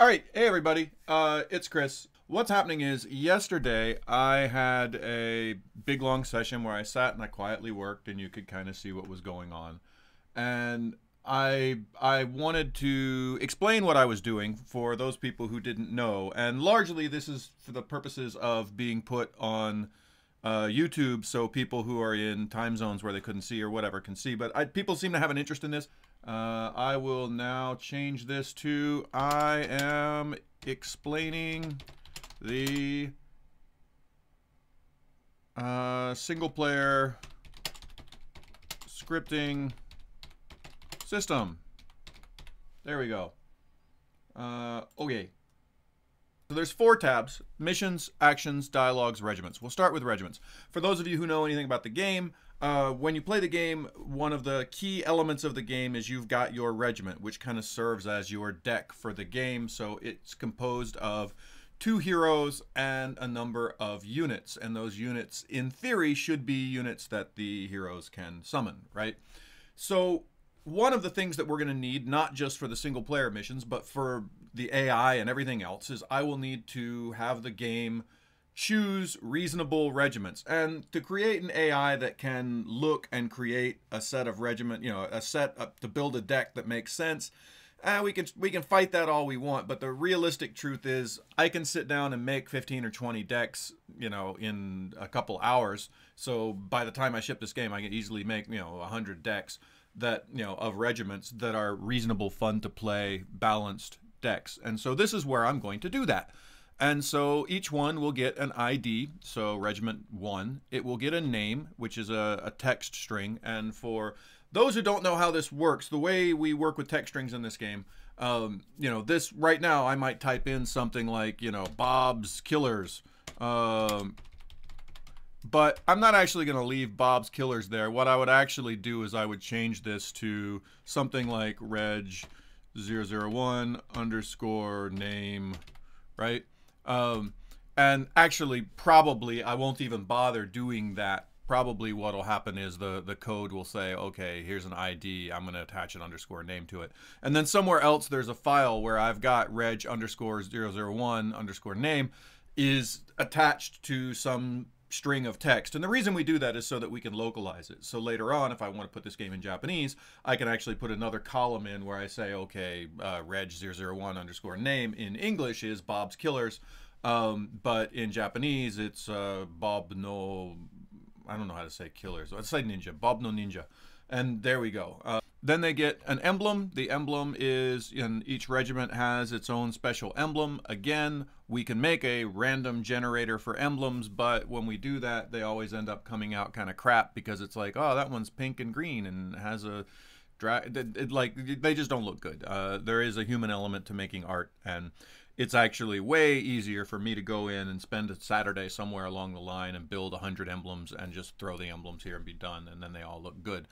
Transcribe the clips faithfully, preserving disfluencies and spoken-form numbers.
All right, hey everybody, uh, it's Chris. What's happening is yesterday I had a big long session where I sat and I quietly worked and you could kind of see what was going on. And I, I wanted to explain what I was doing for those people who didn't know. And largely this is for the purposes of being put on uh, YouTube so people who are in time zones where they couldn't see or whatever can see. But I, people seem to have an interest in this. Uh, I will now change this to, I am explaining the uh, single player scripting system. There we go. Uh, okay. So there's four tabs: missions, actions, dialogues, regiments. We'll start with regiments. For those of you who know anything about the game, Uh, when you play the game, one of the key elements of the game is you've got your regiment, which kind of serves as your deck for the game. So it's composed of two heroes and a number of units. And those units, in theory, should be units that the heroes can summon, right? So one of the things that we're going to need, not just for the single player missions, but for the A I and everything else, is I will need to have the game choose reasonable regiments. And to create an A I that can look and create a set of regiment, you know, a set up to build a deck that makes sense, uh, we can we can fight that all we want. But the realistic truth is I can sit down and make fifteen or twenty decks, you know, in a couple hours. So by the time I ship this game, I can easily make, you know, one hundred decks that, you know, of regiments that are reasonable, fun to play, balanced decks. And so this is where I'm going to do that. And so each one will get an I D, so regiment one. It will get a name, which is a, a text string. And for those who don't know how this works, the way we work with text strings in this game, um, you know, this right now, I might type in something like, you know, Bob's Killers. Um, but I'm not actually going to leave Bob's Killers there. What I would actually do is I would change this to something like reg zero zero one underscore name, right? Um, and actually, probably, I won't even bother doing that. Probably what'll happen is the, the code will say, okay, here's an I D. I'm going to attach an underscore name to it. And then somewhere else, there's a file where I've got reg underscore zero zero one underscore name is attached to some string of text. And the reason we do that is so that we can localize it. So later on, if I want to put this game in Japanese, I can actually put another column in where I say, okay, uh, reg zero zero one underscore name in English is Bob's Killers. Um, but in Japanese, it's uh, Bob no, I don't know how to say killers. Let's say ninja, Bob no ninja. And there we go. Uh, then they get an emblem. The emblem is, and each regiment has its own special emblem. Again, we can make a random generator for emblems, but when we do that, they always end up coming out kind of crap because it's like, oh, that one's pink and green and has a drag. It, it, like, they just don't look good. Uh, there is a human element to making art, and it's actually way easier for me to go in and spend a Saturday somewhere along the line and build one hundred emblems and just throw the emblems here and be done, and then they all look good.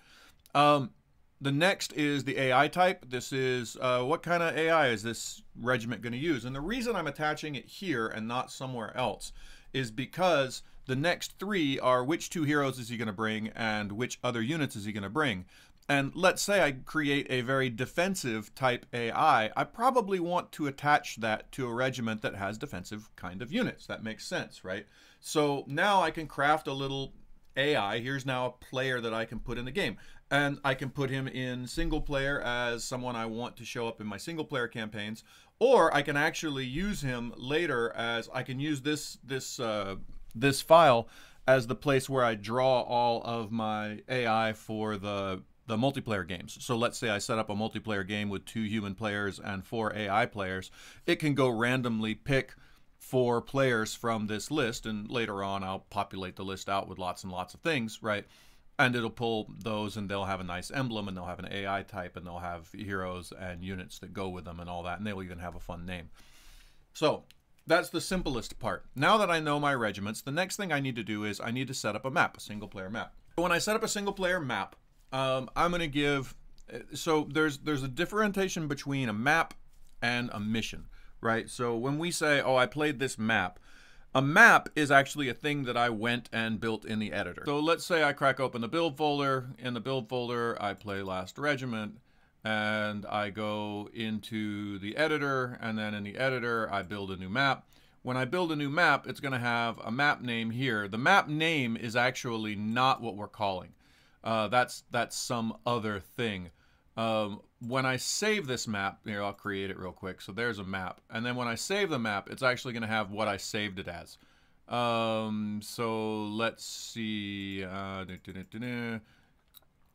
Um, the next is the A I type. This is uh, what kind of A I is this regiment going to use? And the reason I'm attaching it here and not somewhere else is because the next three are which two heroes is he going to bring and which other units is he going to bring. And let's say I create a very defensive type A I, I probably want to attach that to a regiment that has defensive kind of units. That makes sense, right? So now I can craft a little A I. Here's now a player that I can put in the game. And I can put him in single player as someone I want to show up in my single player campaigns, or I can actually use him later as I can use this this uh, this file as the place where I draw all of my A I for the the multiplayer games. So let's say I set up a multiplayer game with two human players and four A I players. It can go randomly pick four players from this list, and later on I'll populate the list out with lots and lots of things, right? And it'll pull those, and they'll have a nice emblem, and they'll have an A I type, and they'll have heroes and units that go with them and all that, and they'll even have a fun name. So that's the simplest part. Now that I know my regiments, the next thing I need to do is I need to set up a map, a single-player map. When I set up a single-player map, um, I'm going to give... So there's, there's a differentiation between a map and a mission, right? So when we say, oh, I played this map, a map is actually a thing that I went and built in the editor. So let's say I crack open the build folder. In the build folder, I play Last Regiment, and I go into the editor, and then in the editor I build a new map. When I build a new map, it's going to have a map name here. The map name is actually not what we're calling. Uh, that's that's some other thing. Um, when I save this map, here, I'll create it real quick. So there's a map. And then when I save the map, it's actually going to have what I saved it as. Um, so let's see. Uh, do, do, do, do, do.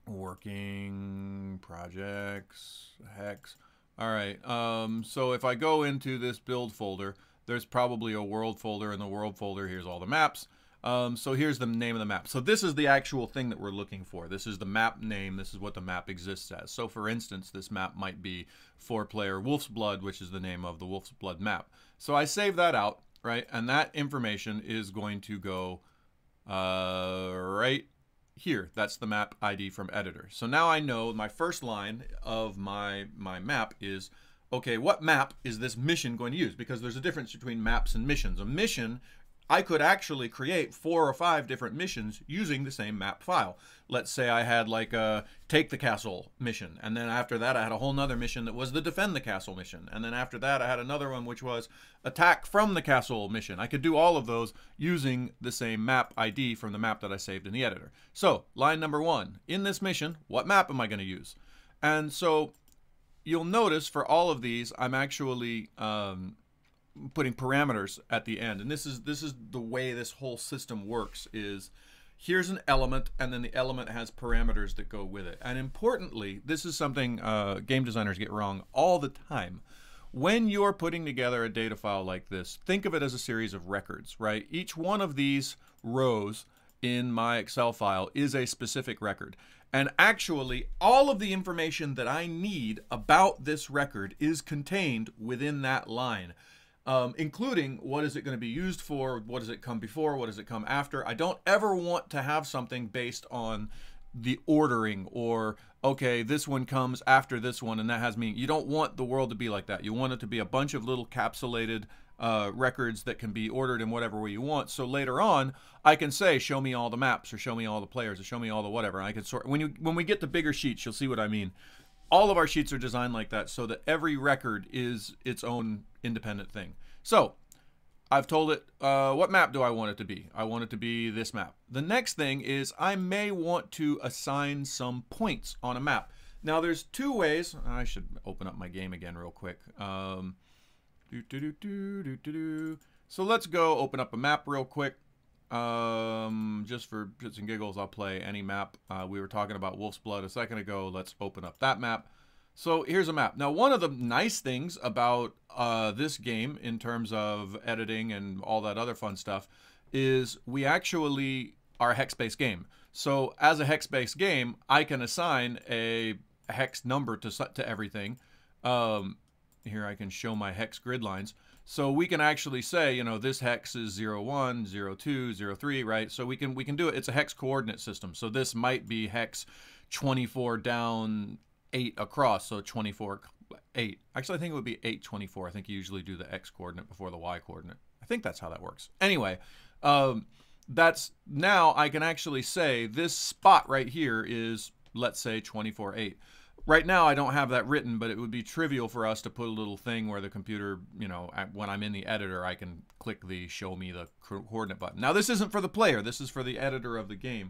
Working, projects, hex. All right. Um, so if I go into this build folder, there's probably a world folder. In the world folder, here's all the maps. Um, so here's the name of the map. So this is the actual thing that we're looking for. This is the map name. This is what the map exists as. So for instance, this map might be four player Wolf's Blood, which is the name of the Wolf's Blood map. So I save that out, right? And that information is going to go uh, right here. That's the map I D from editor. So now I know my first line of my, my map is, okay, what map is this mission going to use? Because there's a difference between maps and missions. A mission, I could actually create four or five different missions using the same map file. Let's say I had like a take the castle mission. And then after that, I had a whole nother mission that was the defend the castle mission. And then after that, I had another one, which was attack from the castle mission. I could do all of those using the same map I D from the map that I saved in the editor. So line number one, in this mission, what map am I going to use? And so you'll notice for all of these, I'm actually um, putting parameters at the end. And this is, this is the way this whole system works, is here's an element, and then the element has parameters that go with it. And importantly, this is something uh, game designers get wrong all the time. When you're putting together a data file like this, think of it as a series of records, right? Each one of these rows in my Excel file is a specific record. And actually, all of the information that I need about this record is contained within that line, um, including what is it going to be used for, what does it come before, what does it come after. I don't ever want to have something based on the ordering or, okay, this one comes after this one and that has meaning. You don't want the world to be like that. You want it to be a bunch of little capsulated Uh, records that can be ordered in whatever way you want. So later on, I can say, show me all the maps, or show me all the players, or show me all the whatever. And I can sort, when you when we get to bigger sheets, you'll see what I mean. All of our sheets are designed like that so that every record is its own independent thing. So I've told it, uh, what map do I want it to be? I want it to be this map. The next thing is I may want to assign some points on a map. Now there's two ways. I should open up my game again real quick. Um, Do, do, do, do, do, do. So let's go open up a map real quick. Um, just for shits and giggles, I'll play any map. Uh, we were talking about Wolf's Blood a second ago. Let's open up that map. So here's a map. Now, one of the nice things about uh, this game in terms of editing and all that other fun stuff is we actually are a hex-based game. So as a hex-based game, I can assign a hex number to, to everything. Um, Here I can show my hex grid lines. So we can actually say, you know, this hex is zero one, zero two, zero three, right? So we can we can do it. It's a hex coordinate system. So this might be hex twenty-four down, eight across. So twenty-four, eight. Actually, I think it would be eight, twenty-four. I think you usually do the X coordinate before the Y coordinate. I think that's how that works. Anyway, um, that's now I can actually say this spot right here is, let's say, twenty-four, eight. Right now, I don't have that written, but it would be trivial for us to put a little thing where the computer, you know, when I'm in the editor, I can click the show me the coordinate button. Now, this isn't for the player. This is for the editor of the game.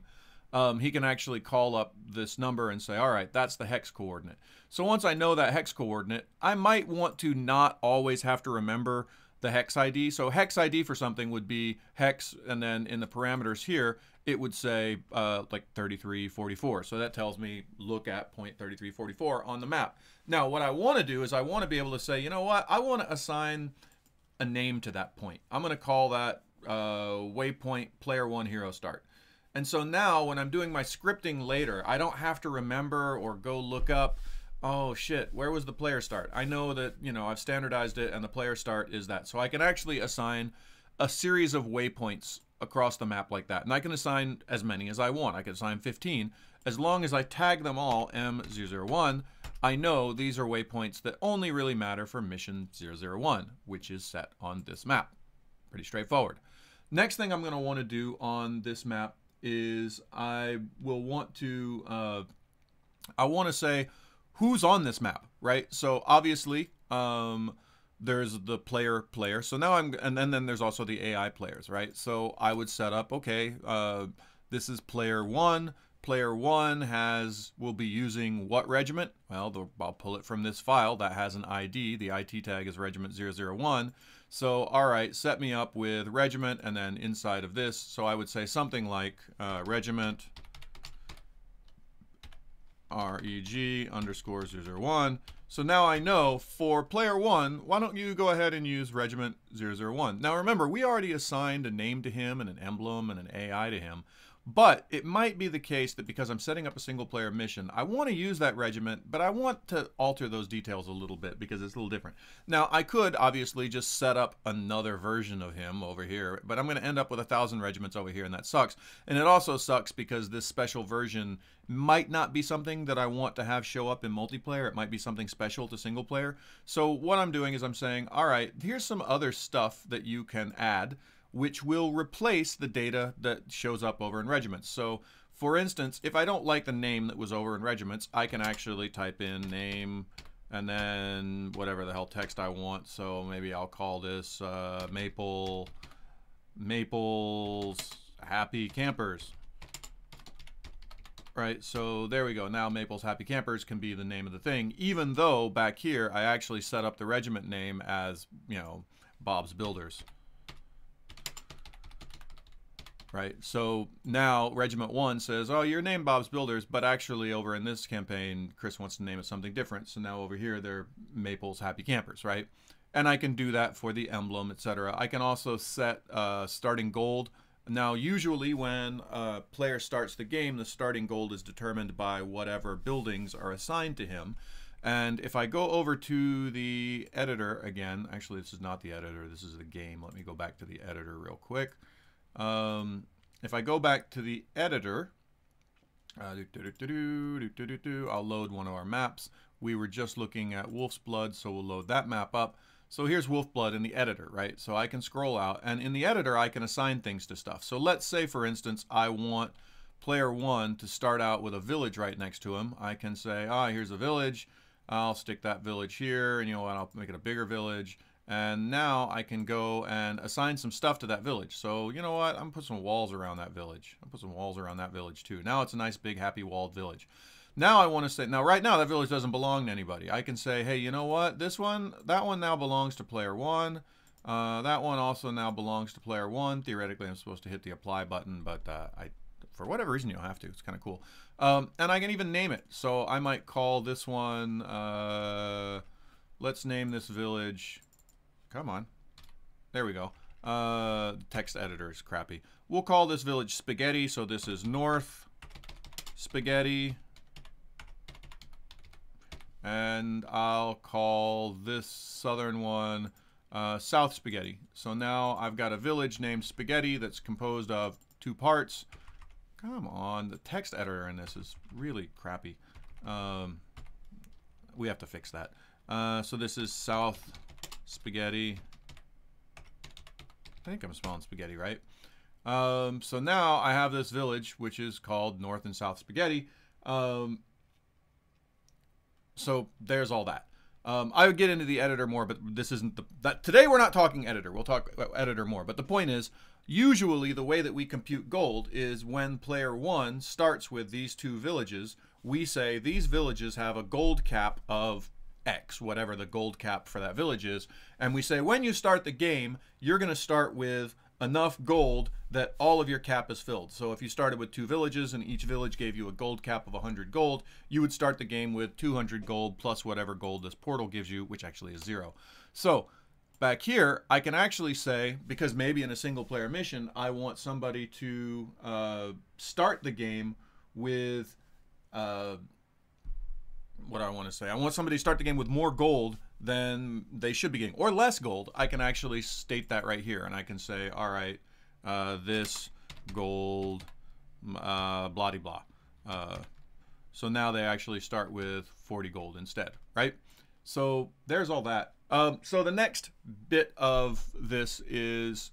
Um, he can actually call up this number and say, all right, that's the hex coordinate. So once I know that hex coordinate, I might want to not always have to remember the hex I D. So hex I D for something would be hex, and then in the parameters here, it would say uh, like thirty-three forty-four. So that tells me look at point thirty-three forty-four on the map. Now, what I want to do is I want to be able to say, you know what? I want to assign a name to that point. I'm going to call that uh, waypoint player one hero start. And so now when I'm doing my scripting later, I don't have to remember or go look up, oh shit, where was the player start? I know that, you know, I've standardized it and the player start is that. So I can actually assign a series of waypoints across the map like that. And I can assign as many as I want. I can assign fifteen. As long as I tag them all M zero zero one, I know these are waypoints that only really matter for mission zero zero one, which is set on this map. Pretty straightforward. Next thing I'm going to want to do on this map is I will want to, uh, I want to say who's on this map, right? So obviously um, there's the player player. So now I'm, and then, then there's also the A I players, right? So I would set up, okay, uh, this is player one. Player one has, will be using what regiment? Well, the, I'll pull it from this file that has an I D. The I T tag is regiment zero zero one. So, all right, set me up with regiment and then inside of this. So I would say something like uh, regiment reg underscore zero zero one. So now I know for player one, why don't you go ahead and use regiment zero zero one. Now remember, we already assigned a name to him and an emblem and an A I to him. But it might be the case that because I'm setting up a single player mission, I want to use that regiment, but I want to alter those details a little bit because it's a little different. Now I could obviously just set up another version of him over here, but I'm going to end up with a thousand regiments over here, and that sucks. And it also sucks because this special version might not be something that I want to have show up in multiplayer. It might be something special to single player. So what I'm doing is I'm saying, all right, here's some other stuff that you can add, which will replace the data that shows up over in regiments. So for instance, if I don't like the name that was over in regiments, I can actually type in name and then whatever the hell text I want. So maybe I'll call this uh, Maple, Maple's Happy Campers. Right, so there we go. Now Maple's Happy Campers can be the name of the thing, even though back here I actually set up the regiment name as, you know, Bob's Builders. Right, so now Regiment One says, oh, you're named Bob's Builders, but actually over in this campaign, Chris wants to name it something different. So now over here, they're Maple's Happy Campers, right? And I can do that for the emblem, et cetera. I can also set uh, starting gold. Now, usually when a player starts the game, the starting gold is determined by whatever buildings are assigned to him. And if I go over to the editor again, actually, this is not the editor, this is the game. Let me go back to the editor real quick. Um, if I go back to the editor, uh, do, do, do, do, do, do, do, I'll load one of our maps. We were just looking at Wolf's Blood, so we'll load that map up. So here's Wolf's Blood in the editor, right? So I can scroll out, and in the editor, I can assign things to stuff. So let's say, for instance, I want player one to start out with a village right next to him. I can say, ah, oh, here's a village. I'll stick that village here, and you know what? I'll make it a bigger village. And now I can go and assign some stuff to that village. So you know what? I'm gonna put some walls around that village. I'll put some walls around that village too. Now it's a nice big happy walled village. Now I want to say, now right now that village doesn't belong to anybody. I can say, hey, you know what? This one, that one now belongs to player one. Uh, that one also now belongs to player one. Theoretically, I'm supposed to hit the apply button, but uh, I, for whatever reason, you don't have to. It's kind of cool. Um, and I can even name it. So I might call this one, uh, let's name this village. Come on. There we go. Uh, text editor is crappy. We'll call this village Spaghetti. So this is North Spaghetti. And I'll call this southern one uh, South Spaghetti. So now I've got a village named Spaghetti that's composed of two parts. Come on. The text editor in this is really crappy. Um, we have to fix that. Uh, so this is South Spaghetti. I think I'm smelling spaghetti, right? Um, so now I have this village, which is called North and South Spaghetti. Um, so there's all that. Um, I would get into the editor more, but this isn't the, that today we're not talking editor. We'll talk editor more. But the point is, usually the way that we compute gold is when player one starts with these two villages, we say these villages have a gold cap of X, whatever the gold cap for that village is, and we say when you start the game, you're going to start with enough gold that all of your cap is filled. So if you started with two villages and each village gave you a gold cap of one hundred gold, you would start the game with two hundred gold plus whatever gold this portal gives you, which actually is zero. So back here, I can actually say, because maybe in a single player mission, I want somebody to uh, start the game with uh, what do I want to say? I want somebody to start the game with more gold than they should be getting, or less gold. I can actually state that right here, and I can say, all right, uh, this gold, uh, blah, de blah. Uh, so now they actually start with forty gold instead, right? So there's all that. Um, so the next bit of this is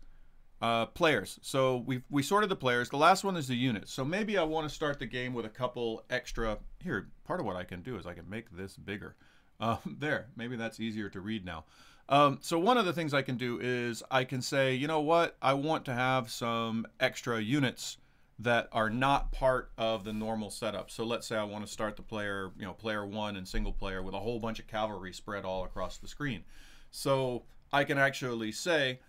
uh, players. So we we sorted the players. The last one is the units. So maybe I want to start the game with a couple extra. Here, part of what I can do is I can make this bigger. Uh, there, maybe that's easier to read now. Um, so one of the things I can do is I can say, you know what, I want to have some extra units that are not part of the normal setup. So let's say I want to start the player, you know, player one and single player with a whole bunch of cavalry spread all across the screen. So I can actually say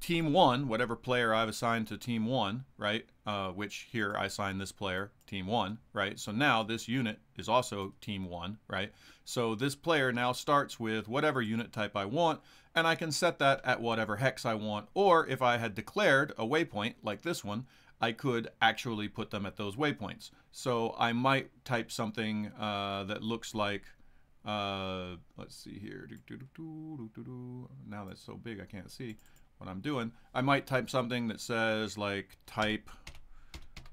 team one, whatever player I've assigned to team one, right? Uh, which here I assign this player team one, right? So now this unit is also team one, right? So this player now starts with whatever unit type I want, and I can set that at whatever hex I want. Or if I had declared a waypoint like this one, I could actually put them at those waypoints. So I might type something uh, that looks like, uh, let's see here. Now that's so big I can't see what I'm doing. I might type something that says like type,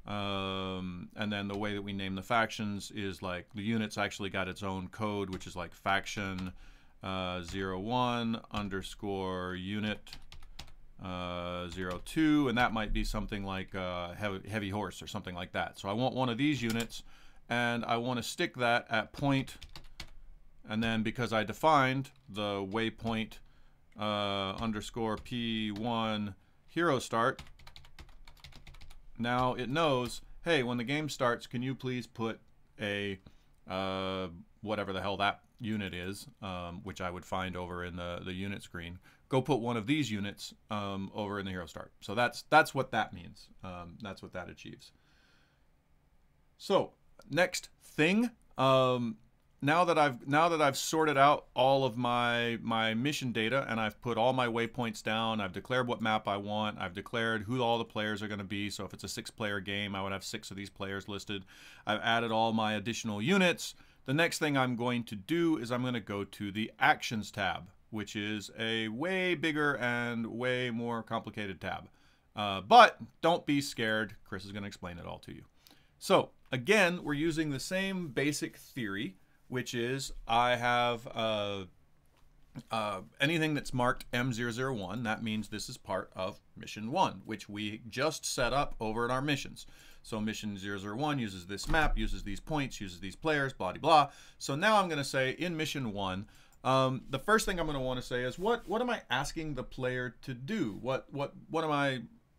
um, and then the way that we name the factions is like the unit's actually got its own code, which is like faction uh, zero one underscore unit uh zero two, and that might be something like uh heavy, heavy horse or something like that. So I want one of these units and I want to stick that at point, and then because I defined the waypoint uh underscore p one hero start, now it knows, hey, when the game starts, can you please put a uh whatever the hell that unit is, um which I would find over in the the unit screen, go put one of these units um, over in the hero start. So that's that's what that means. Um, that's what that achieves. So next thing, um, now that I've now that I've sorted out all of my my mission data and I've put all my waypoints down, I've declared what map I want, I've declared who all the players are going to be. So if it's a six-player game, I would have six of these players listed. I've added all my additional units. The next thing I'm going to do is I'm going to go to the Actions tab, which is a way bigger and way more complicated tab. Uh, but don't be scared. Chris is going to explain it all to you. So again, we're using the same basic theory, which is I have uh, uh, anything that's marked M zero zero one. That means this is part of Mission one, which we just set up over in our missions. So Mission zero zero one uses this map, uses these points, uses these players, blah, blah, blah. So now I'm going to say in Mission one, Um, the first thing I'm going to want to say is what what am I asking the player to do? What what what am I,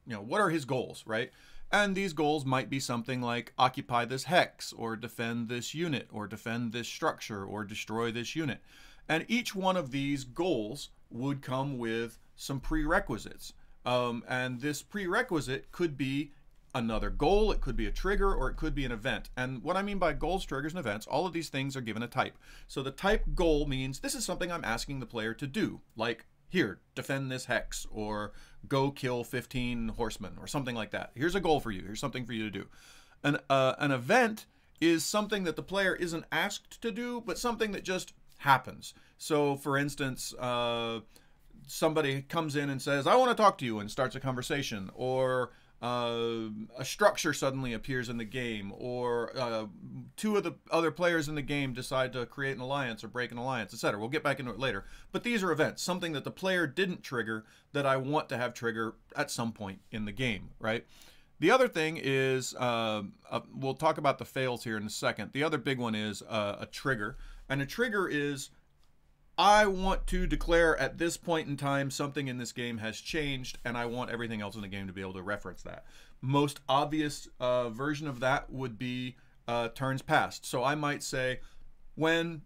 you know, what are his goals, right? And these goals might be something like occupy this hex, or defend this unit, or defend this structure, or destroy this unit. And each one of these goals would come with some prerequisites. Um, and this prerequisite could be another goal, it could be a trigger, or it could be an event. And what I mean by goals, triggers, and events, all of these things are given a type. So the type goal means this is something I'm asking the player to do, like here, defend this hex, or go kill fifteen horsemen, or something like that. Here's a goal for you, here's something for you to do. An, uh, an event is something that the player isn't asked to do, but something that just happens. So for instance, uh, somebody comes in and says, I want to talk to you, and starts a conversation, or Uh, a structure suddenly appears in the game, or uh, two of the other players in the game decide to create an alliance or break an alliance, et cetera. We'll get back into it later. But these are events, something that the player didn't trigger that I want to have trigger at some point in the game, right? The other thing is, uh, uh, we'll talk about the fails here in a second. The other big one is uh, a trigger. And a trigger is, I want to declare at this point in time something in this game has changed, and I want everything else in the game to be able to reference that. Most obvious uh, version of that would be uh, turns past. So I might say, when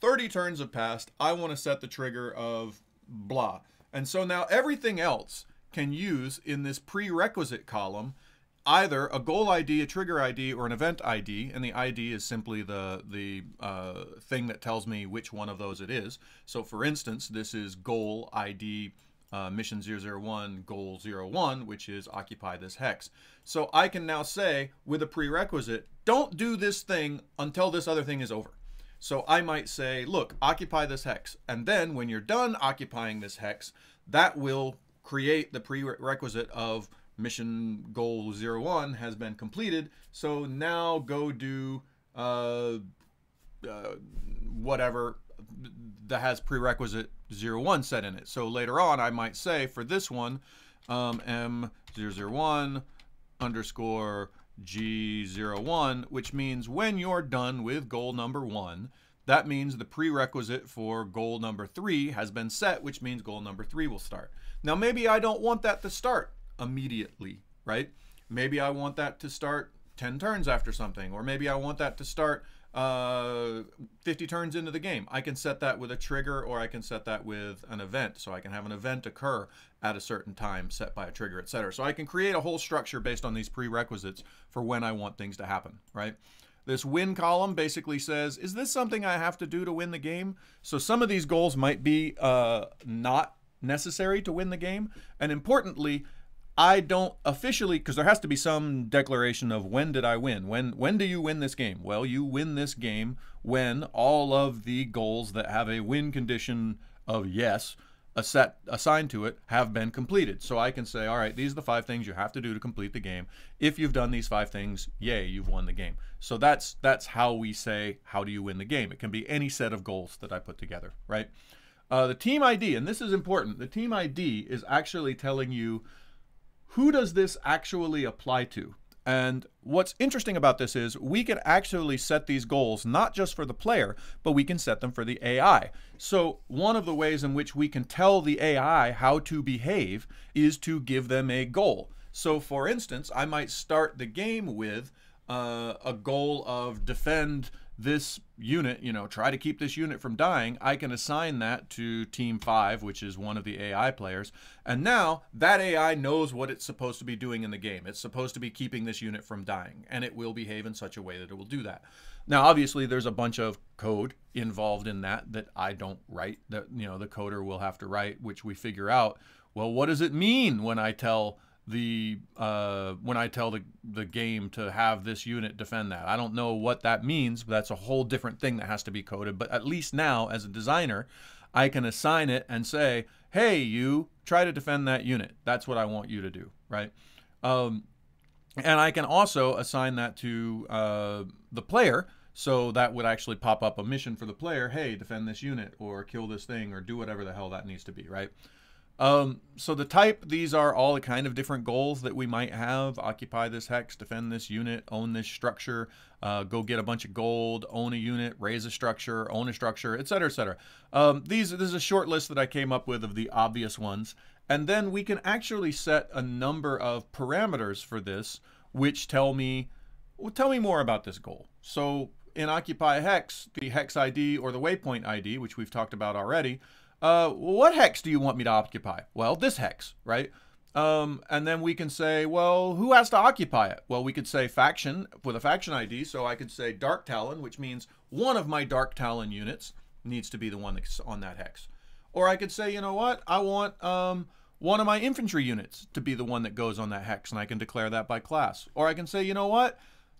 thirty turns have passed, I want to set the trigger of blah. And so now everything else can use in this prerequisite column either a goal I D, a trigger I D, or an event I D, and the I D is simply the the uh, thing that tells me which one of those it is. So for instance, this is goal I D uh, mission zero zero one goal zero one, which is occupy this hex. So I can now say with a prerequisite, don't do this thing until this other thing is over. So I might say, look, occupy this hex, and then when you're done occupying this hex, that will create the prerequisite of mission goal zero one has been completed, so now go do uh, uh, whatever that has prerequisite zero one set in it. So later on I might say for this one, um, M zero zero one underscore G zero one, which means when you're done with goal number one, that means the prerequisite for goal number three has been set, which means goal number three will start. Now, maybe I don't want that to start immediately, right? Maybe I want that to start ten turns after something, or maybe I want that to start uh, fifty turns into the game. I can set that with a trigger, or I can set that with an event. So I can have an event occur at a certain time set by a trigger, et cetera. So I can create a whole structure based on these prerequisites for when I want things to happen, right? This win column basically says, is this something I have to do to win the game? So some of these goals might be uh, not necessary to win the game. And importantly, I don't officially, because there has to be some declaration of when did I win? When, when do you win this game? Well, you win this game when all of the goals that have a win condition of yes a set assigned to it have been completed. So I can say, all right, these are the five things you have to do to complete the game. If you've done these five things, yay, you've won the game. So that's that's how we say, how do you win the game? It can be any set of goals that I put together, right? Uh, the team I D, and this is important, the team I D is actually telling you who does this actually apply to. And what's interesting about this is we can actually set these goals, not just for the player, but we can set them for the A I. So one of the ways in which we can tell the A I how to behave is to give them a goal. So for instance, I might start the game with uh, a goal of defend this unit, you know, try to keep this unit from dying. I can assign that to team five, which is one of the A I players. And now that A I knows what it's supposed to be doing in the game. It's supposed to be keeping this unit from dying, and it will behave in such a way that it will do that. Now, obviously there's a bunch of code involved in that that I don't write, that, you know, the coder will have to write, which we figure out, well, what does it mean when I tell the uh when I tell the the game to have this unit defend that? I don't know what that means, but that's a whole different thing that has to be coded. But at least now as a designer, I can assign it and say, hey, you try to defend that unit. That's what I want you to do, right? Um and I can also assign that to uh the player, so that would actually pop up a mission for the player, hey, defend this unit or kill this thing or do whatever the hell that needs to be, right? Um, so the type, these are all the kind of different goals that we might have. Occupy this hex, defend this unit, own this structure, uh, go get a bunch of gold, own a unit, raise a structure, own a structure, et cetera, et cetera. Um, these, this is a short list that I came up with of the obvious ones. And then we can actually set a number of parameters for this, which tell me, well, tell me more about this goal. So in Occupy Hex, the hex I D or the waypoint I D, which we've talked about already, Uh, what hex do you want me to occupy? Well, this hex, right? Um, and then we can say, well, who has to occupy it? Well, we could say faction with a faction I D. So I could say Dark Talon, which means one of my Dark Talon units needs to be the one that's on that hex. Or I could say, you know what? I want um, one of my infantry units to be the one that goes on that hex. And I can declare that by class. Or I can say, you know what?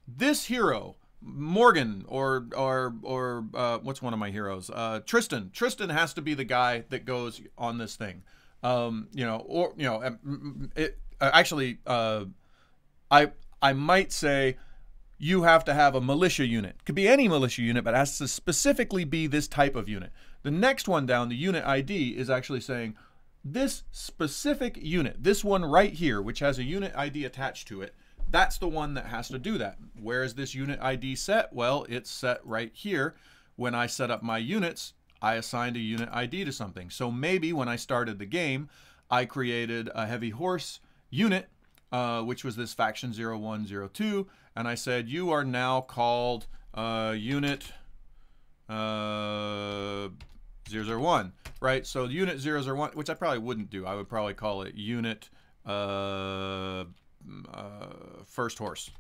This hero, Morgan, or or or uh, what's one of my heroes? Uh, Tristan. Tristan has to be the guy that goes on this thing, um, you know. Or you know, it, actually, uh, I I might say you have to have a militia unit. Could be any militia unit, but it has to specifically be this type of unit. The next one down, the unit I D, is actually saying this specific unit, this one right here, which has a unit I D attached to it. That's the one that has to do that. Where is this unit I D set? Well, it's set right here. When I set up my units, I assigned a unit I D to something. So maybe when I started the game, I created a heavy horse unit, uh, which was this faction zero one zero two. And I said, you are now called uh, unit uh, zero zero one, right? So unit zero zero one, which I probably wouldn't do. I would probably call it unit uh, Uh, first horse.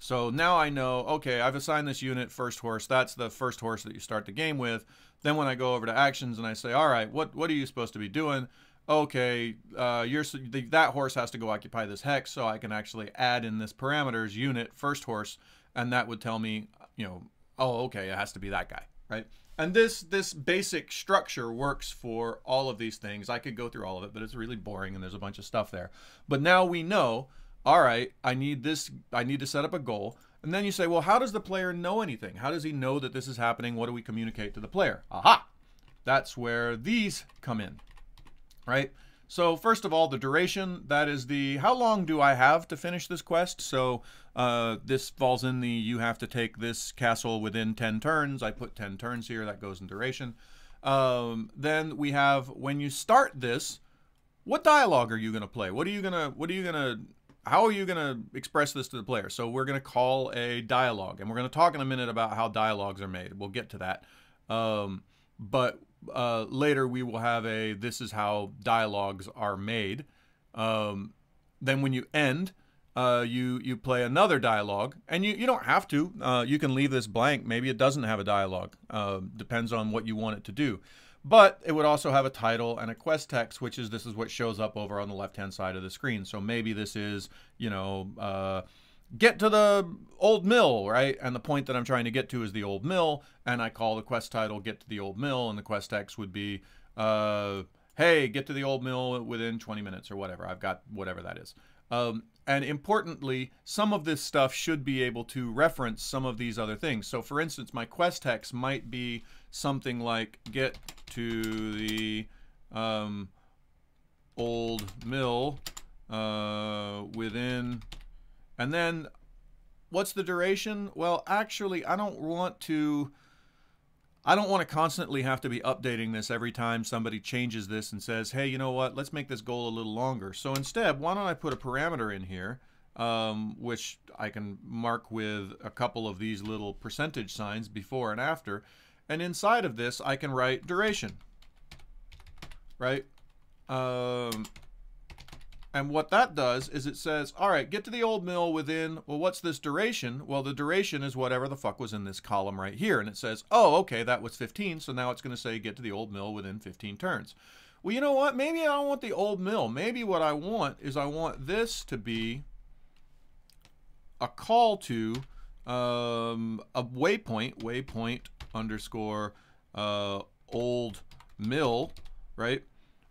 So now I know, okay, I've assigned this unit first horse. That's the first horse that you start the game with. Then when I go over to actions and I say, all right, what what are you supposed to be doing? Okay, uh, you're, the, that horse has to go occupy this hex. So I can actually add in this parameters unit first horse, and that would tell me, you know, oh, okay, it has to be that guy, right? And this, this basic structure works for all of these things. I could go through all of it, but it's really boring and there's a bunch of stuff there. But now we know, all right, I need this, I need to set up a goal. And then you say, well, how does the player know anything? How does he know that this is happening? What do we communicate to the player? Aha! That's where these come in. right? So first of all, the duration, that is the how long do I have to finish this quest? So uh, this falls in the you have to take this castle within ten turns. I put ten turns here. That goes in duration. Um, then we have when you start this, what dialogue are you going to play? What are you going to, what are you going to, how are you going to express this to the player? So we're going to call a dialogue, and we're going to talk in a minute about how dialogues are made. We'll get to that. Um, but Uh, later we will have a, this is how dialogues are made. Um, then when you end, uh, you, you play another dialogue, and you, you don't have to, uh, you can leave this blank. Maybe it doesn't have a dialogue, uh, depends on what you want it to do, but it would also have a title and a quest text, which is, this is what shows up over on the left-hand side of the screen. So maybe this is, you know, uh, get to the old mill, right? And the point that I'm trying to get to is the old mill, and I call the quest title, get to the old mill, and the quest text would be, uh, hey, get to the old mill within twenty minutes or whatever. I've got whatever that is. Um, and importantly, some of this stuff should be able to reference some of these other things. So for instance, my quest text might be something like get to the um, old mill uh, within... And then what's the duration? Well, actually, I don't want to, I don't want to constantly have to be updating this every time somebody changes this and says, hey, you know what, let's make this goal a little longer. So instead, why don't I put a parameter in here, um, which I can mark with a couple of these little percentage signs before and after. And inside of this, I can write duration, right? Um, And what that does is it says, all right, get to the old mill within, well, what's this duration? Well, the duration is whatever the fuck was in this column right here. And it says, oh, okay, that was fifteen. So now it's going to say get to the old mill within fifteen turns. Well, you know what? Maybe I don't want the old mill. Maybe what I want is I want this to be a call to um, a waypoint, waypoint underscore uh, old mill, right?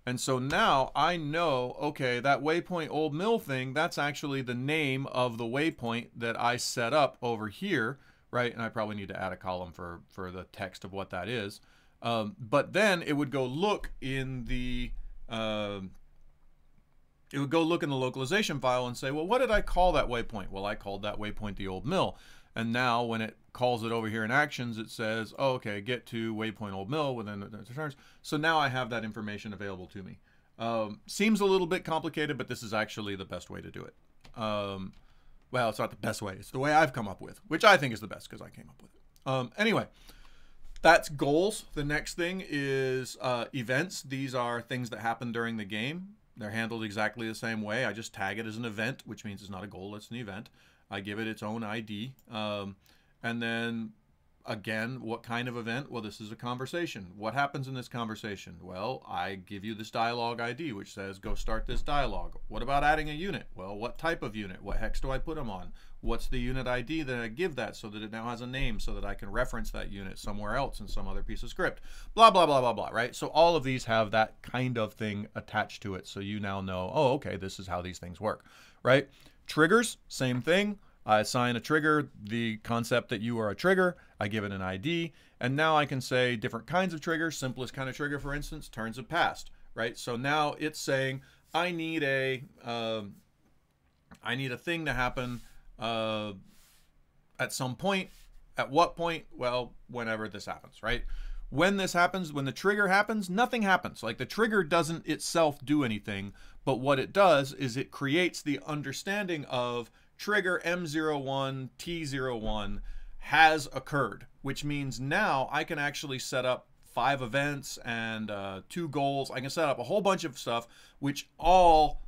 And so now I know, okay, that waypoint old mill thing, that's actually the name of the waypoint that I set up over here, right? And I probably need to add a column for, for the text of what that is. Um, but then it would go look in the, uh, it would go look in the localization file and say, well, what did I call that waypoint? Well, I called that waypoint the old mill. And now when it calls it over here in actions, it says, oh, okay, get to waypoint old mill within the turns. So now I have that information available to me. Um, seems a little bit complicated, but this is actually the best way to do it. Um, well, it's not the best way. It's the way I've come up with, which I think is the best because I came up with it. Um, anyway, that's goals. The next thing is uh, events. These are things that happen during the game. They're handled exactly the same way. I just tag it as an event, which means it's not a goal, it's an event. I give it its own I D. Um, and then again, what kind of event? Well, this is a conversation. What happens in this conversation? Well, I give you this dialogue I D, which says, go start this dialogue. What about adding a unit? Well, what type of unit? What hex do I put them on? What's the unit I D that I give that so that it now has a name so that I can reference that unit somewhere else in some other piece of script, blah, blah, blah, blah, blah, right? So all of these have that kind of thing attached to it. So you now know, oh, okay, this is how these things work, right? Triggers, same thing. I assign a trigger, the concept that you are a trigger. I give it an I D. And now I can say different kinds of triggers. Simplest kind of trigger, for instance, turns have passed, right? So now it's saying, I need a, um, I need a thing to happen uh, at some point. At what point? Well, whenever this happens, right? When this happens, when the trigger happens, nothing happens. Like the trigger doesn't itself do anything, but what it does is it creates the understanding of trigger M zero one T zero one has occurred, which means now I can actually set up five events and uh, two goals. I can set up a whole bunch of stuff, which all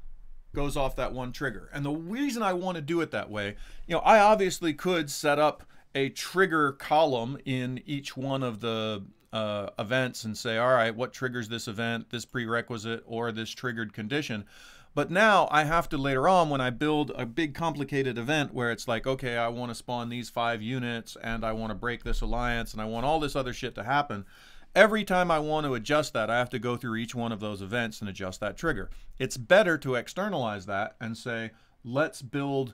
goes off that one trigger. And the reason I want to do it that way, you know, I obviously could set up a trigger column in each one of the Uh, events and say, all right, what triggers this event, this prerequisite, or this triggered condition. But now I have to later on, when I build a big complicated event where it's like, okay, I want to spawn these five units and I want to break this alliance and I want all this other shit to happen. Every time I want to adjust that, I have to go through each one of those events and adjust that trigger. It's better to externalize that and say, let's build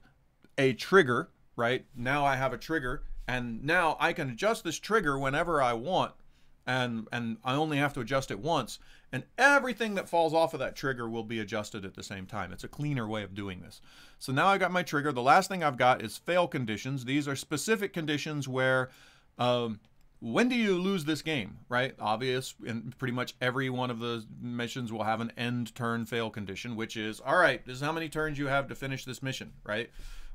a trigger, right? Now I have a trigger and now I can adjust this trigger whenever I want. and and I only have to adjust it once, and everything that falls off of that trigger will be adjusted at the same time. It's a cleaner way of doing this. So now I've got my trigger. The last thing I've got is fail conditions. These are specific conditions where um, when do you lose this game, right? Obvious, and pretty much every one of the missions will have an end turn fail condition, which is, all right, this is how many turns you have to finish this mission, right?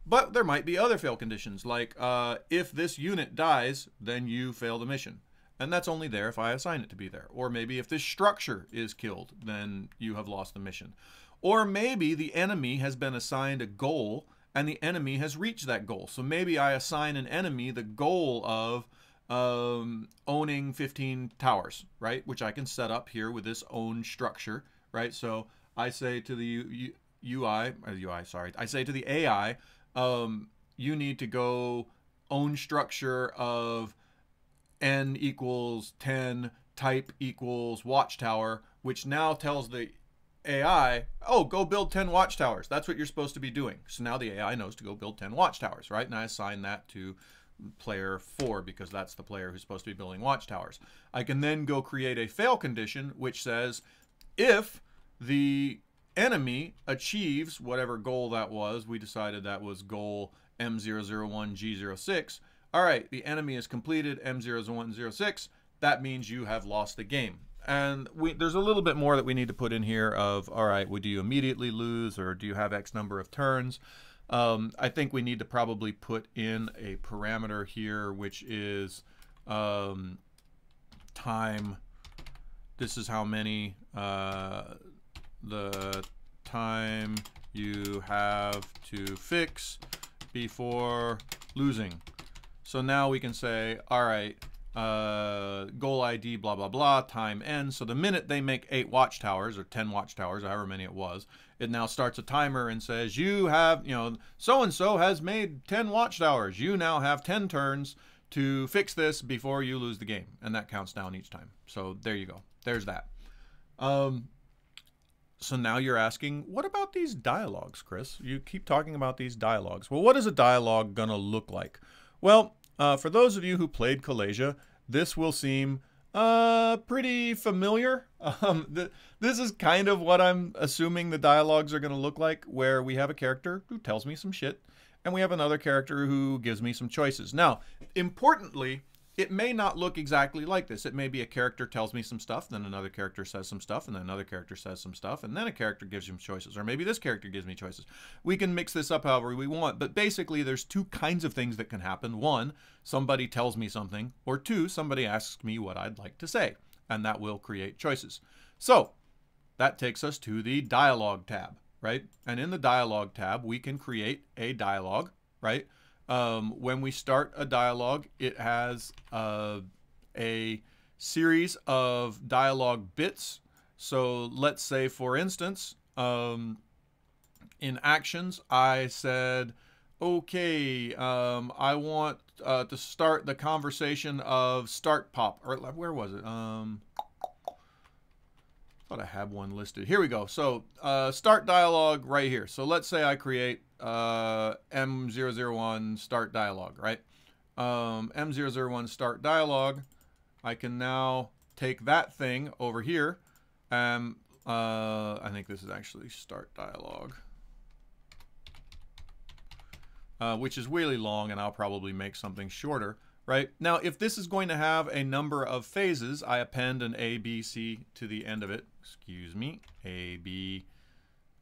But there might be other fail conditions, like uh, if this unit dies, then you fail the mission. And that's only there if I assign it to be there. Or maybe if this structure is killed, then you have lost the mission. Or maybe the enemy has been assigned a goal and the enemy has reached that goal. So maybe I assign an enemy the goal of um, owning fifteen towers, right? Which I can set up here with this own structure, right? So I say to the U I, or U I, sorry, I say to the A I, um, you need to go own structure of N equals ten, type equals watchtower, which now tells the A I, oh, go build ten watchtowers. That's what you're supposed to be doing. So now the A I knows to go build ten watchtowers, right? And I assign that to player four because that's the player who's supposed to be building watchtowers. I can then go create a fail condition, which says if the enemy achieves whatever goal that was, we decided that was goal M zero zero one G zero six, all right, the enemy is completed, M zero zero one zero six. That means you have lost the game. And we, there's a little bit more that we need to put in here of, all right, well, do you immediately lose or do you have X number of turns? Um, I think we need to probably put in a parameter here, which is um, time. This is how many, uh, the time you have to fix before losing. So now we can say, all right, uh, goal I D, blah, blah, blah, time N. So the minute they make eight watchtowers or ten watchtowers, however many it was, it now starts a timer and says, you have, you know, so-and-so has made ten watchtowers. You now have ten turns to fix this before you lose the game. And that counts down each time. So there you go. There's that. Um, so now you're asking, what about these dialogues, Chris? You keep talking about these dialogues. Well, what is a dialogue gonna look like? Well, uh, for those of you who played Callasia, this will seem uh, pretty familiar. Um, th this is kind of what I'm assuming the dialogues are going to look like, where we have a character who tells me some shit, and we have another character who gives me some choices. Now, importantly, it may not look exactly like this. It may be a character tells me some stuff, then another character says some stuff, and then another character says some stuff, and then a character gives him choices, or maybe this character gives me choices. We can mix this up however we want, but basically there's two kinds of things that can happen. One, somebody tells me something, or two, somebody asks me what I'd like to say, and that will create choices. So that takes us to the dialogue tab, right? And in the dialogue tab, we can create a dialogue, right? Um, when we start a dialogue, it has uh, a series of dialogue bits. So let's say, for instance, um, in actions, I said, okay, um, I want uh, to start the conversation of start pop. Or where was it? Um, I thought I had one listed. Here we go. So uh, start dialogue right here. So let's say I create uh, M zero zero one start dialogue, right? Um, M zero zero one start dialogue. I can now take that thing over here. Um, uh, I think this is actually start dialogue, uh, which is really long, and I'll probably make something shorter, right? Now, if this is going to have a number of phases, I append an A, B, C to the end of it. Excuse me, A, B,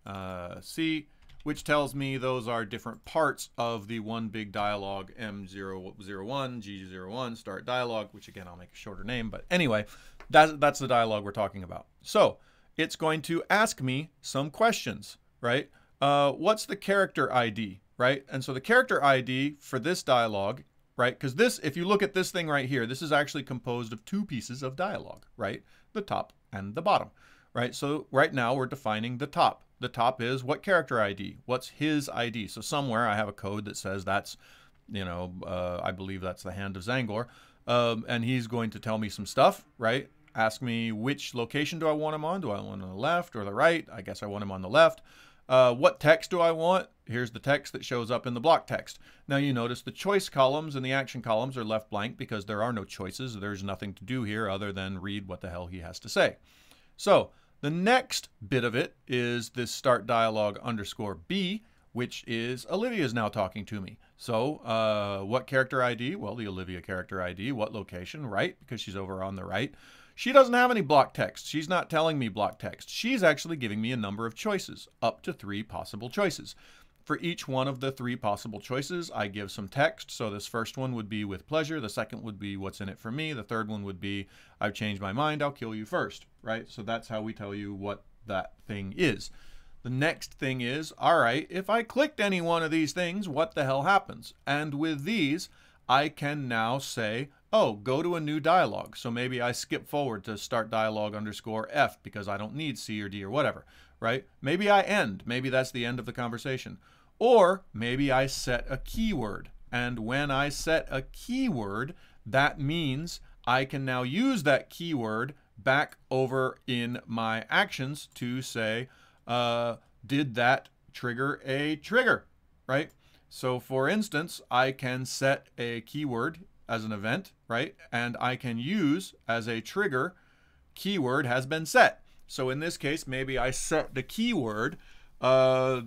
uh, C. Which tells me those are different parts of the one big dialogue, M zero zero one G zero one, start dialogue, which again, I'll make a shorter name, but anyway, that's, that's the dialogue we're talking about. So it's going to ask me some questions, right? Uh, what's the character I D, right? And so the character I D for this dialogue, right? Because this, if you look at this thing right here, this is actually composed of two pieces of dialogue, right? The top and the bottom, right? So right now we're defining the top. The top is what character I D, what's his I D. So somewhere I have a code that says that's, you know, uh, I believe that's the hand of Zangor. Um, and he's going to tell me some stuff, right? Ask me which location do I want him on? Do I want him on the left or the right? I guess I want him on the left. Uh, what text do I want? Here's the text that shows up in the block text. Now you notice the choice columns and the action columns are left blank because there are no choices. There's nothing to do here other than read what the hell he has to say. So the next bit of it is this start dialogue underscore B, which is Olivia is now talking to me. So uh, what character I D? Well, the Olivia character I D. What location? Right, because she's over on the right. She doesn't have any block text. She's not telling me block text. She's actually giving me a number of choices, up to three possible choices. For each one of the three possible choices, I give some text. So this first one would be with pleasure. The second would be what's in it for me. The third one would be I've changed my mind. I'll kill you first, right? So that's how we tell you what that thing is. The next thing is, all right, if I clicked any one of these things, what the hell happens? And with these, I can now say, oh, go to a new dialogue. So maybe I skip forward to start dialogue underscore F because I don't need C or D or whatever, right? Maybe I end. Maybe that's the end of the conversation. Or maybe I set a keyword. And when I set a keyword, that means I can now use that keyword back over in my actions to say, uh, did that trigger a trigger, right? So for instance, I can set a keyword as an event, right? And I can use as a trigger, keyword has been set. So in this case, maybe I set the keyword uh,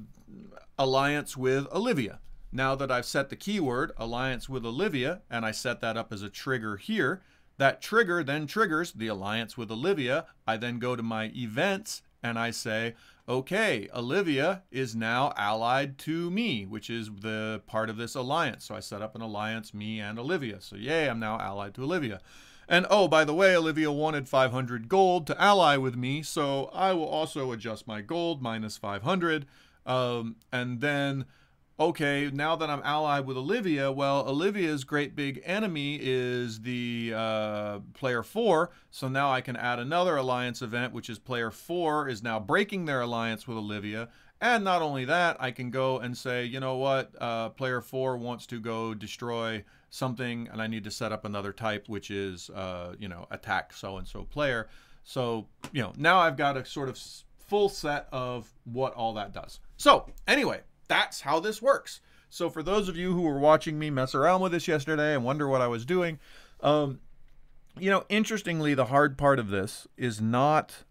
alliance with Olivia. Now that I've set the keyword alliance with Olivia, and I set that up as a trigger here, that trigger then triggers the alliance with Olivia. I then go to my events and I say, okay, Olivia is now allied to me, which is the part of this alliance. So I set up an alliance, me and Olivia. So yay, I'm now allied to Olivia. And oh, by the way, Olivia wanted five hundred gold to ally with me. So I will also adjust my gold minus five hundred. Um, and then, okay, now that I'm allied with Olivia, well, Olivia's great big enemy is the uh, player four. So now I can add another alliance event, which is player four is now breaking their alliance with Olivia. And not only that, I can go and say, you know what, uh, player four wants to go destroy something and I need to set up another type, which is, uh, you know, attack so-and-so player. So, you know, now I've got a sort of full set of what all that does. So anyway, that's how this works. So for those of you who were watching me mess around with this yesterday and wonder what I was doing, um, you know, interestingly, the hard part of this is not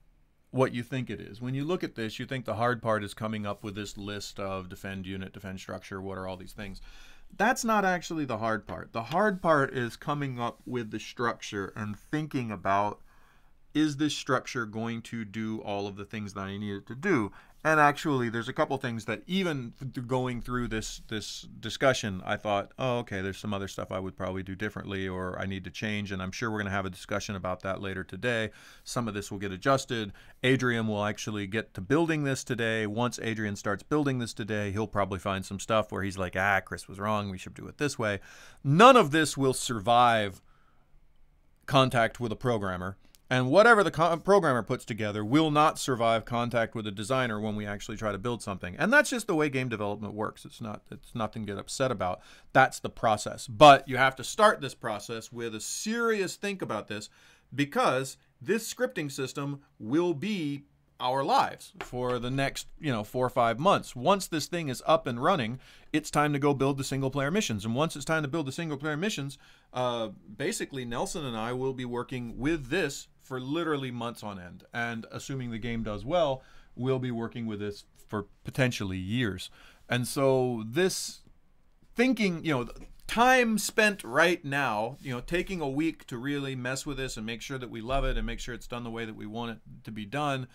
what you think it is. When you look at this, you think the hard part is coming up with this list of defend unit, defend structure, what are all these things. That's not actually the hard part. The hard part is coming up with the structure and thinking about, is this structure going to do all of the things that I need it to do? And actually, there's a couple things that even going through this this discussion, I thought, oh, okay, there's some other stuff I would probably do differently or I need to change. And I'm sure we're going to have a discussion about that later today. Some of this will get adjusted. Adrian will actually get to building this today. Once Adrian starts building this today, he'll probably find some stuff where he's like, ah, Chris was wrong. We should do it this way. None of this will survive contact with a programmer. And whatever the programmer puts together will not survive contact with a designer when we actually try to build something. And that's just the way game development works. It's not, it's nothing to get upset about. That's the process. But you have to start this process with a serious think about this because this scripting system will be our lives for the next, you know, four or five months. Once this thing is up and running, it's time to go build the single player missions. And once it's time to build the single player missions, uh, basically Nelson and I will be working with this for literally months on end. And assuming the game does well, we'll be working with this for potentially years. And so this thinking, you know, time spent right now, you know, taking a week to really mess with this and make sure that we love it and make sure it's done the way that we want it to be done.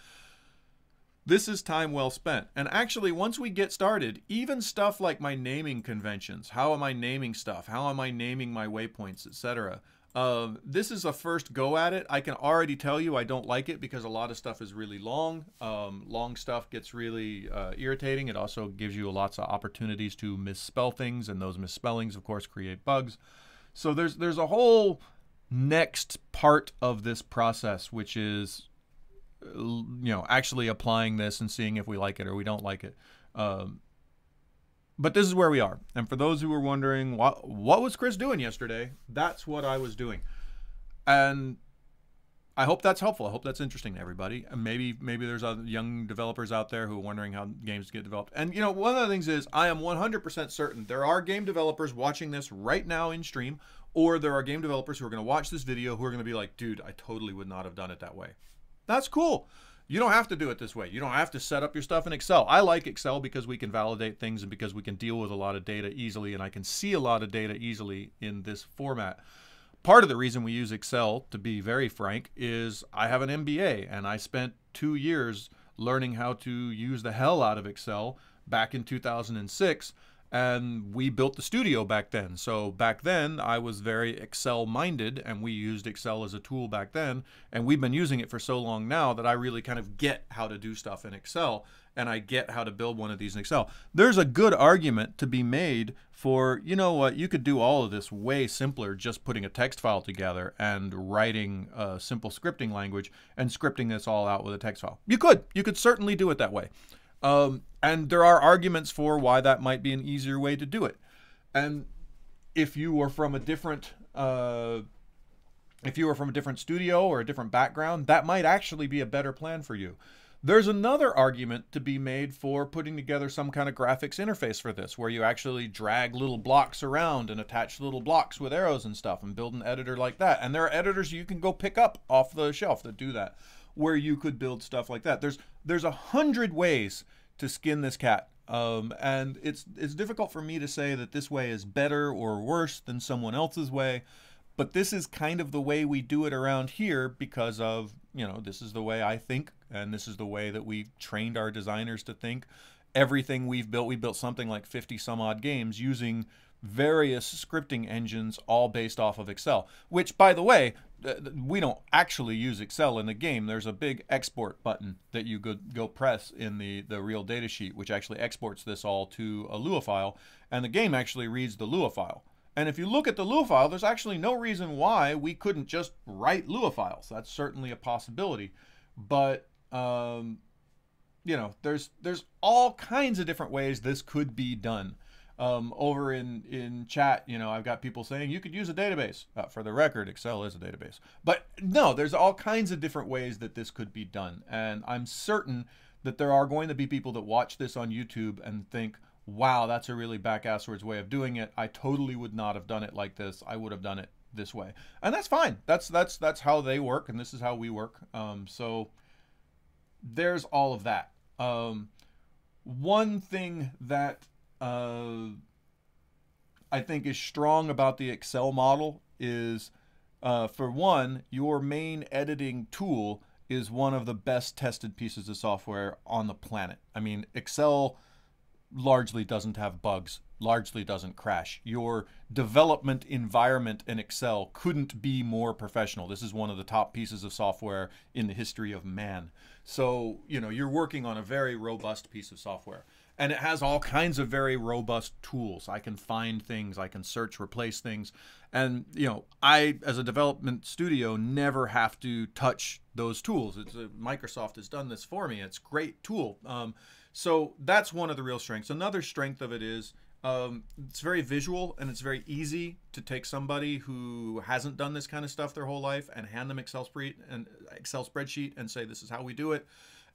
This is time well spent. And actually, once we get started, even stuff like my naming conventions, how am I naming stuff? How am I naming my waypoints, et cetera. Uh, this is a first go at it. I can already tell you I don't like it because a lot of stuff is really long. Um, long stuff gets really uh, irritating. It also gives you lots of opportunities to misspell things, and those misspellings, of course, create bugs. So there's there's a whole next part of this process, which is, you know, actually applying this and seeing if we like it or we don't like it. Um, but this is where we are. And for those who were wondering, what, what was Chris doing yesterday? That's what I was doing. And I hope that's helpful. I hope that's interesting to everybody. Maybe maybe there's other young developers out there who are wondering how games get developed. And, you know, one of the things is I am one hundred percent certain there are game developers watching this right now in stream, or there are game developers who are going to watch this video who are going to be like, dude, I totally would not have done it that way. That's cool. You don't have to do it this way. You don't have to set up your stuff in Excel. I like Excel because we can validate things and because we can deal with a lot of data easily, and I can see a lot of data easily in this format. Part of the reason we use Excel, to be very frank, is I have an M B A, and I spent two years learning how to use the hell out of Excel back in two thousand six, and we built the studio back then. So back then, I was very Excel-minded, and we used Excel as a tool back then, and we've been using it for so long now that I really kind of get how to do stuff in Excel, and I get how to build one of these in Excel. There's a good argument to be made for, you know what, you could do all of this way simpler just putting a text file together and writing a simple scripting language and scripting this all out with a text file. You could. You could certainly do it that way. Um, and there are arguments for why that might be an easier way to do it. And if you were from a different... Uh, if you were from a different studio or a different background, that might actually be a better plan for you. There's another argument to be made for putting together some kind of graphics interface for this, where you actually drag little blocks around and attach little blocks with arrows and stuff and build an editor like that. And there are editors you can go pick up off the shelf that do that, where you could build stuff like that. There's there's a hundred ways to skin this cat. Um, and it's, it's difficult for me to say that this way is better or worse than someone else's way. But this is kind of the way we do it around here because of, you know, this is the way I think, and this is the way that we've trained our designers to think. Everything we've built, we built something like fifty some odd games using various scripting engines all based off of Excel, which, by the way, we don't actually use Excel in the game. There's a big export button that you could go press in the, the real data sheet, which actually exports this all to a Lua file, and the game actually reads the Lua file. And if you look at the Lua file, there's actually no reason why we couldn't just write Lua files. That's certainly a possibility. But, um, you know, there's there's all kinds of different ways this could be done. Um, over in, in chat, you know, I've got people saying you could use a database. Uh, for the record, Excel is a database. But no, there's all kinds of different ways that this could be done. And I'm certain that there are going to be people that watch this on YouTube and think, wow, that's a really back-asswards way of doing it. I totally would not have done it like this. I would have done it this way. And that's fine. That's that's that's how they work, and this is how we work. Um, so there's all of that. Um, one thing that uh, I think is strong about the Excel model is, uh, for one, your main editing tool is one of the best tested pieces of software on the planet. I mean, Excel largely doesn't have bugs, largely doesn't crash. Your development environment in Excel couldn't be more professional. This is one of the top pieces of software in the history of man. So, you know, you're working on a very robust piece of software. And it has all kinds of very robust tools. I can find things, I can search, replace things. And, you know, I, as a development studio, never have to touch those tools. It's, uh, Microsoft has done this for me. It's a great tool. Um, so that's one of the real strengths. Another strength of it is um, it's very visual, and it's very easy to take somebody who hasn't done this kind of stuff their whole life and hand them Excel spreadsheet and, Excel spreadsheet and say, this is how we do it.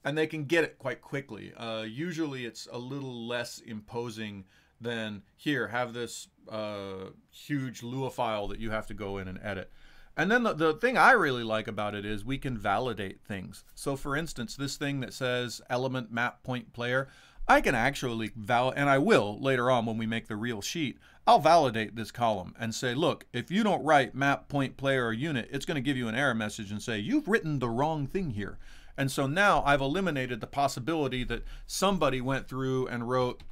And they can get it quite quickly. Uh, usually it's a little less imposing than, here, have this uh, huge Lua file that you have to go in and edit. And then the, the thing I really like about it is we can validate things. So for instance, this thing that says element map point player, I can actually validate, and I will later on when we make the real sheet, I'll validate this column and say, look, if you don't write map point player or unit, it's gonna give you an error message and say, you've written the wrong thing here. And so now I've eliminated the possibility that somebody went through and wrote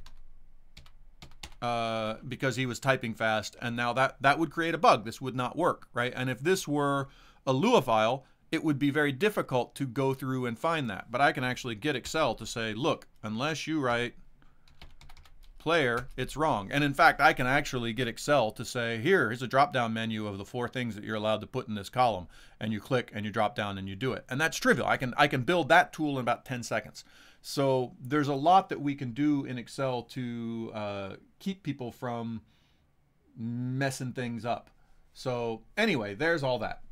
uh, because he was typing fast, and now that, that would create a bug. This would not work, right? And if this were a Lua file, it would be very difficult to go through and find that. But I can actually get Excel to say, look, unless you write player, it's wrong. And in fact, I can actually get Excel to say, here, here's a drop-down menu of the four things that you're allowed to put in this column. And you click and you drop down and you do it. And that's trivial. I can, I can build that tool in about ten seconds. So there's a lot that we can do in Excel to uh, keep people from messing things up. So anyway, there's all that.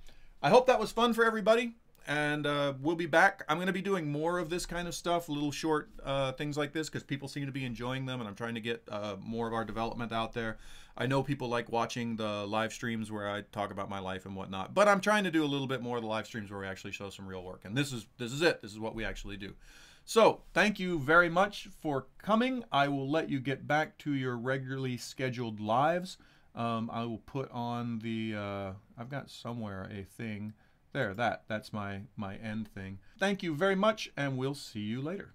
I hope that was fun for everybody. and uh, we'll be back. I'm going to be doing more of this kind of stuff, little short uh, things like this, because people seem to be enjoying them, and I'm trying to get uh, more of our development out there. I know people like watching the live streams where I talk about my life and whatnot, but I'm trying to do a little bit more of the live streams where we actually show some real work. And this is this is it. This is what we actually do. So thank you very much for coming. I will let you get back to your regularly scheduled lives. Um, I will put on the, uh, I've got somewhere a thing there. That, that's my, my end thing. Thank you very much, and we'll see you later.